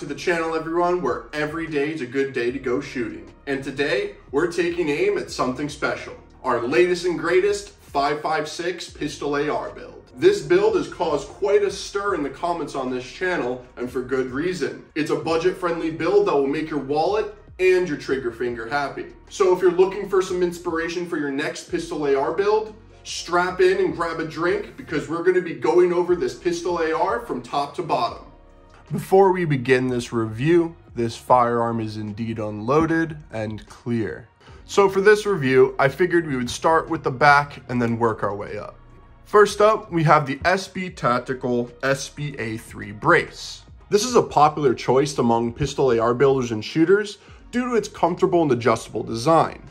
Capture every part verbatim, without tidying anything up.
To the channel, everyone, where every day is a good day to go shooting. And today we're taking aim at something special, our latest and greatest five fifty-six pistol A R build. This build has caused quite a stir in the comments on this channel, and for good reason. It's a budget-friendly build that will make your wallet and your trigger finger happy. So if you're looking for some inspiration for your next pistol A R build, strap in and grab a drink, because we're going to be going over this pistol A R from top to bottom. Before we begin this review, this firearm is indeed unloaded and clear. So for this review, I figured we would start with the back and then work our way up. First up, we have the S B Tactical S B A three brace. This is a popular choice among pistol A R builders and shooters due to its comfortable and adjustable design.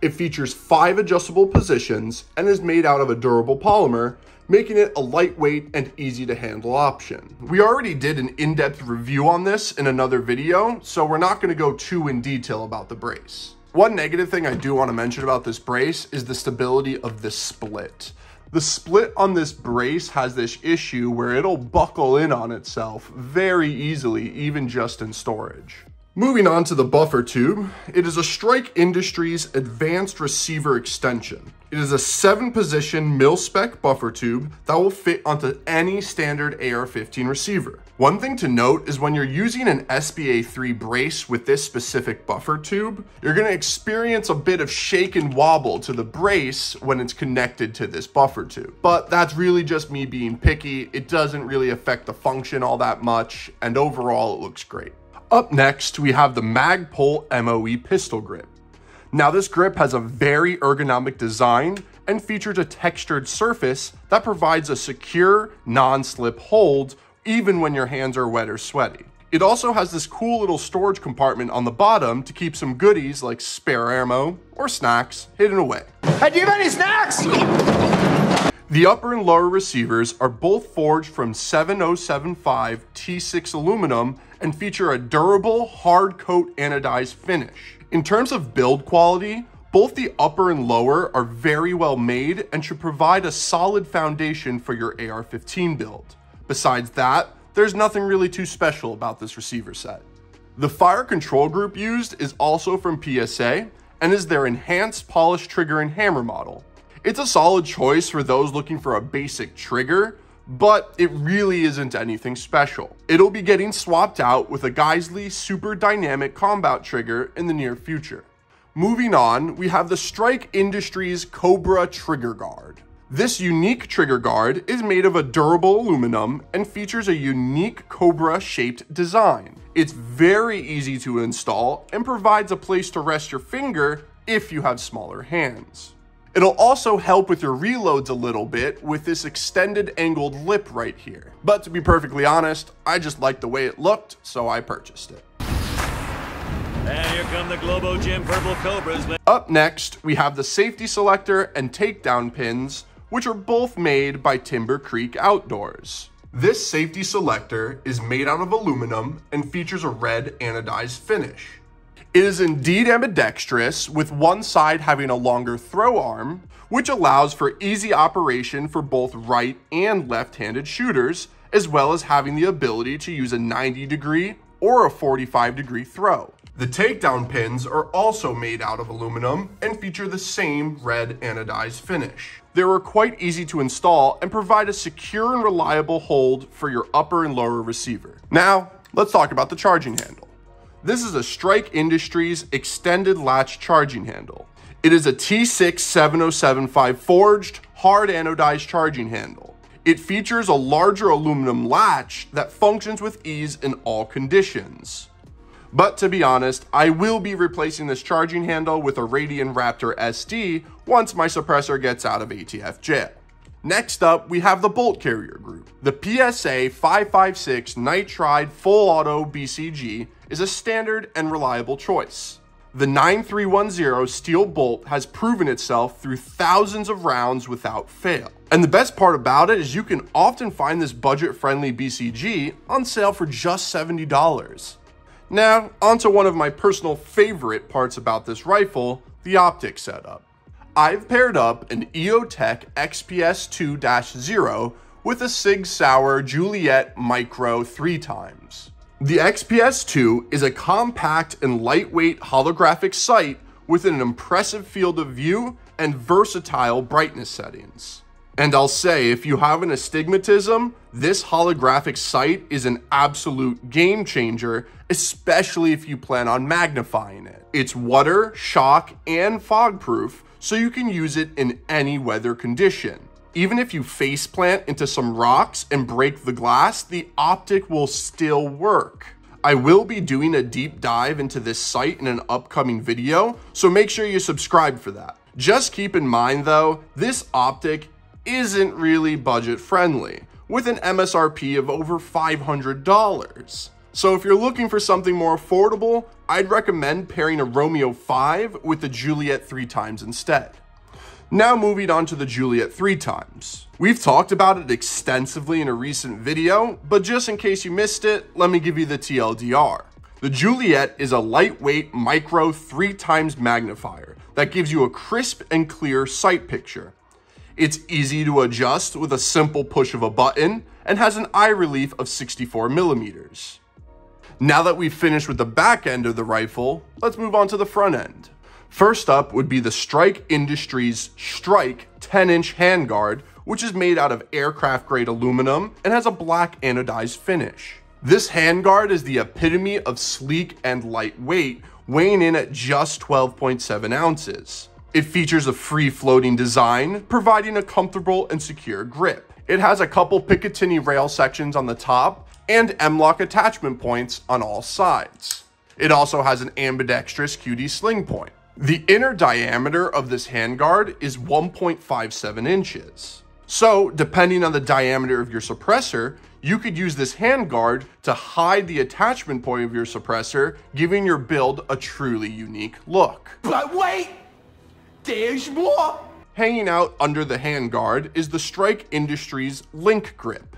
It features five adjustable positions and is made out of a durable polymer, making it a lightweight and easy to handle option. We already did an in-depth review on this in another video, so we're not gonna go too in detail about the brace. One negative thing I do wanna mention about this brace is the stability of the split. The split on this brace has this issue where it'll buckle in on itself very easily, even just in storage. Moving on to the buffer tube, it is a Strike Industries Advanced Receiver Extension. It is a seven position mil-spec buffer tube that will fit onto any standard A R fifteen receiver. One thing to note is when you're using an S B A three brace with this specific buffer tube, you're gonna experience a bit of shake and wobble to the brace when it's connected to this buffer tube. But that's really just me being picky. It doesn't really affect the function all that much, and overall it looks great. Up next, we have the Magpul M O E pistol grip. Now this grip has a very ergonomic design and features a textured surface that provides a secure, non-slip hold even when your hands are wet or sweaty. It also has this cool little storage compartment on the bottom to keep some goodies like spare ammo or snacks hidden away. Hey, do you have any snacks? The upper and lower receivers are both forged from seven oh seven five T six aluminum and feature a durable hard coat anodized finish. In terms of build quality, both the upper and lower are very well made and should provide a solid foundation for your A R fifteen build. Besides that, there's nothing really too special about this receiver set. The fire control group used is also from P S A and is their enhanced polished trigger and hammer model. It's a solid choice for those looking for a basic trigger, but it really isn't anything special. It'll be getting swapped out with a Geissele Super Dynamic Combat trigger in the near future. Moving on, we have the Strike Industries Cobra Trigger Guard. This unique trigger guard is made of a durable aluminum and features a unique Cobra-shaped design. It's very easy to install and provides a place to rest your finger if you have smaller hands. It'll also help with your reloads a little bit with this extended angled lip right here. But to be perfectly honest, I just liked the way it looked, so I purchased it. And here come the Globo Gym Purple Cobras. Up next, we have the safety selector and takedown pins, which are both made by Timber Creek Outdoors. This safety selector is made out of aluminum and features a red anodized finish. It is indeed ambidextrous, with one side having a longer throw arm, which allows for easy operation for both right and left-handed shooters, as well as having the ability to use a ninety degree or a forty-five degree throw. The takedown pins are also made out of aluminum and feature the same red anodized finish. They were quite easy to install and provide a secure and reliable hold for your upper and lower receiver. Now, let's talk about the charging handle. This is a Strike Industries extended latch charging handle. It is a T six seven oh seven five forged, hard anodized charging handle. It features a larger aluminum latch that functions with ease in all conditions. But to be honest, I will be replacing this charging handle with a Radian Raptor S D once my suppressor gets out of A T F jail. Next up, we have the bolt carrier group. The P S A five fifty-six nitride full auto B C G is a standard and reliable choice. The nine three one zero steel bolt has proven itself through thousands of rounds without fail. And the best part about it is you can often find this budget-friendly B C G on sale for just seventy dollars. Now, onto one of my personal favorite parts about this rifle, the optic setup. I've paired up an EOTech X P S two dash zero with a Sig Sauer Juliet Micro three times. The X P S two is a compact and lightweight holographic sight with an impressive field of view and versatile brightness settings. And I'll say, if you have an astigmatism, this holographic sight is an absolute game changer, especially if you plan on magnifying it. It's water, shock, and fog proof, so you can use it in any weather condition. Even if you face plant into some rocks and break the glass, the optic will still work. I will be doing a deep dive into this sight in an upcoming video, so make sure you subscribe for that. Just keep in mind though, this optic isn't really budget friendly, with an M S R P of over five hundred dollars. So if you're looking for something more affordable, I'd recommend pairing a Romeo five with the Juliet three times instead. Now moving on to the Juliet three times. We've talked about it extensively in a recent video, but just in case you missed it, let me give you the T L D R. The Juliet is a lightweight micro three times magnifier that gives you a crisp and clear sight picture. It's easy to adjust with a simple push of a button and has an eye relief of sixty-four millimeters. Now that we've finished with the back end of the rifle, let's move on to the front end. First up would be the Strike Industries Strike ten inch handguard, which is made out of aircraft-grade aluminum and has a black anodized finish. This handguard is the epitome of sleek and lightweight, weighing in at just twelve point seven ounces. It features a free-floating design, providing a comfortable and secure grip. It has a couple Picatinny rail sections on the top and M-lock attachment points on all sides. It also has an ambidextrous Q D sling point. The inner diameter of this handguard is one point five seven inches. So, depending on the diameter of your suppressor, you could use this handguard to hide the attachment point of your suppressor, giving your build a truly unique look. But wait! There's more! Hanging out under the handguard is the Strike Industries Link Grip.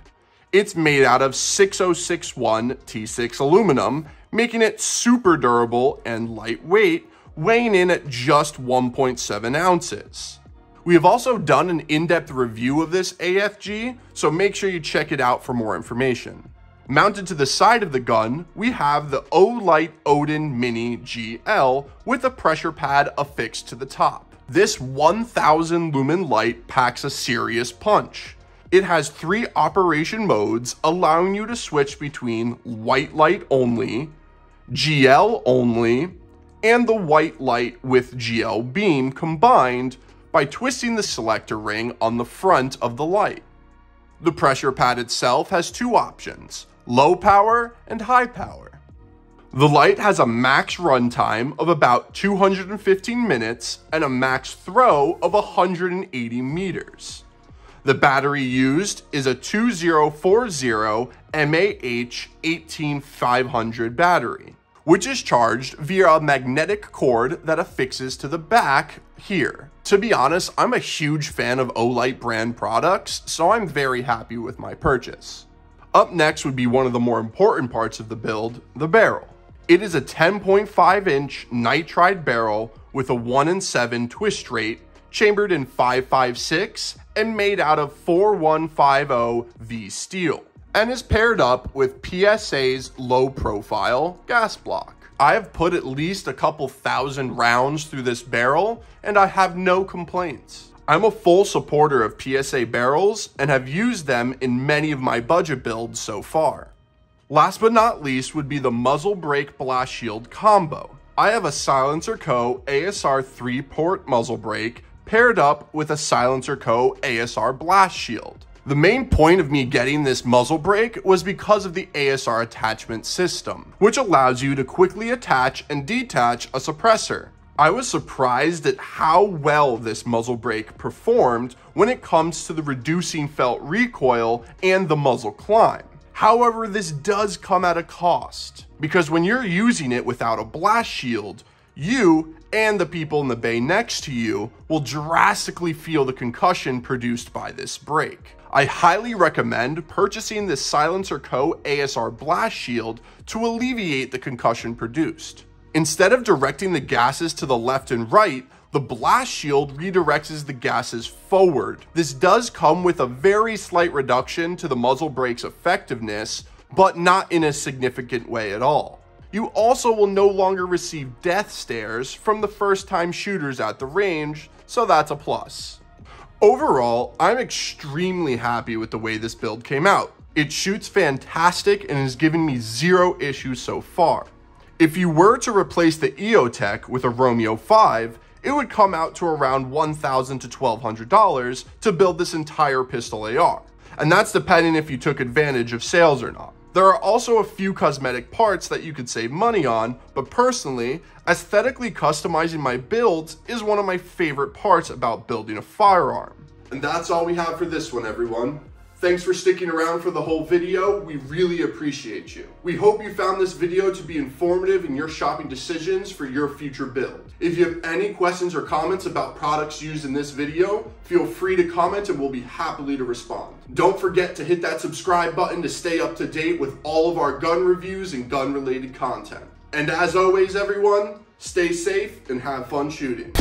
It's made out of six oh six one T six aluminum, making it super durable and lightweight, weighing in at just one point seven ounces. We have also done an in-depth review of this A F G, so make sure you check it out for more information. Mounted to the side of the gun, we have the Olight Odin Mini G L with a pressure pad affixed to the top. This one thousand lumen light packs a serious punch. It has three operation modes, allowing you to switch between white light only, G L only, and the white light with G L beam combined by twisting the selector ring on the front of the light. The pressure pad itself has two options, low power and high power. The light has a max runtime of about two hundred fifteen minutes and a max throw of one hundred eighty meters. The battery used is a twenty forty M A H eighteen five hundred battery, which is charged via a magnetic cord that affixes to the back here. To be honest, I'm a huge fan of Olight brand products, so I'm very happy with my purchase. Up next would be one of the more important parts of the build, the barrel. It is a ten point five inch nitride barrel with a one in seven twist rate, chambered in five fifty-six and made out of four one fifty V steel, and is paired up with P S A's low-profile gas block. I have put at least a couple thousand rounds through this barrel, and I have no complaints. I'm a full supporter of P S A barrels and have used them in many of my budget builds so far. Last but not least would be the muzzle brake blast shield combo. I have a SilencerCo A S R three port muzzle brake paired up with a SilencerCo A S R blast shield. The main point of me getting this muzzle brake was because of the A S R attachment system, which allows you to quickly attach and detach a suppressor. I was surprised at how well this muzzle brake performed when it comes to the reducing felt recoil and the muzzle climb. However, this does come at a cost, because when you're using it without a blast shield, you and the people in the bay next to you will drastically feel the concussion produced by this brake. I highly recommend purchasing this SilencerCo A S R blast shield to alleviate the concussion produced. Instead of directing the gases to the left and right, the blast shield redirects the gases forward. This does come with a very slight reduction to the muzzle brake's effectiveness, but not in a significant way at all. You also will no longer receive death stares from the first-time shooters at the range, so that's a plus. Overall, I'm extremely happy with the way this build came out. It shoots fantastic and has given me zero issues so far. If you were to replace the EOTech with a Romeo five, it would come out to around one thousand to twelve hundred dollars to build this entire pistol A R, and that's depending if you took advantage of sales or not. There are also a few cosmetic parts that you could save money on, but personally, aesthetically customizing my builds is one of my favorite parts about building a firearm. And that's all we have for this one, everyone. Thanks for sticking around for the whole video. We really appreciate you. We hope you found this video to be informative in your shopping decisions for your future build. If you have any questions or comments about products used in this video, feel free to comment and we'll be happy to respond. Don't forget to hit that subscribe button to stay up to date with all of our gun reviews and gun related content. And as always, everyone, stay safe and have fun shooting.